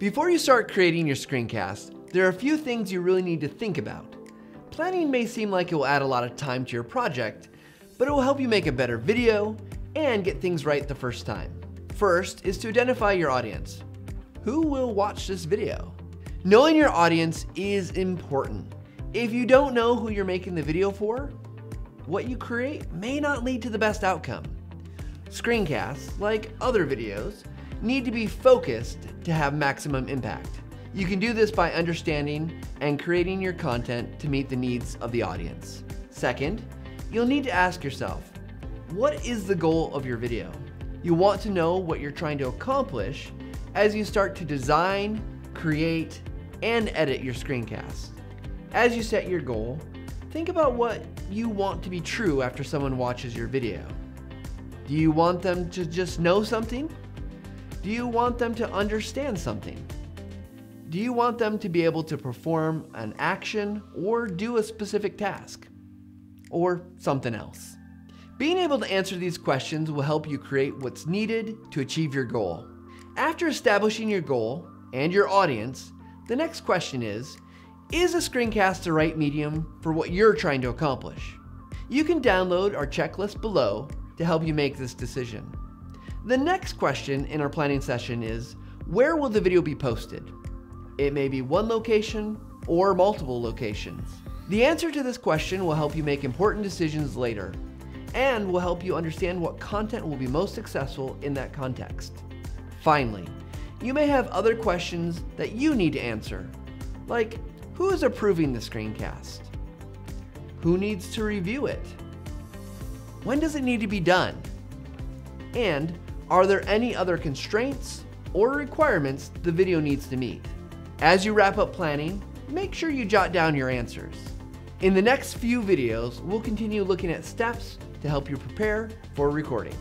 Before you start creating your screencast, there are a few things you really need to think about. Planning may seem like it will add a lot of time to your project, but it will help you make a better video and get things right the first time. First is to identify your audience. Who will watch this video? Knowing your audience is important. If you don't know who you're making the video for, what you create may not lead to the best outcome. Screencasts, like other videos, need to be focused to have maximum impact. You can do this by understanding and creating your content to meet the needs of the audience. Second, you'll need to ask yourself, what is the goal of your video? You want to know what you're trying to accomplish as you start to design, create, and edit your screencast. As you set your goal, think about what you want to be true after someone watches your video. Do you want them to just know something? Do you want them to understand something? Do you want them to be able to perform an action or do a specific task? Or something else? Being able to answer these questions will help you create what's needed to achieve your goal. After establishing your goal and your audience, the next question is a screencast the right medium for what you're trying to accomplish? You can download our checklist below to help you make this decision. The next question in our planning session is, where will the video be posted? It may be one location or multiple locations. The answer to this question will help you make important decisions later and will help you understand what content will be most successful in that context. Finally, you may have other questions that you need to answer, like who is approving the screencast? Who needs to review it? When does it need to be done? And are there any other constraints or requirements the video needs to meet? As you wrap up planning, make sure you jot down your answers. In the next few videos, we'll continue looking at steps to help you prepare for recording.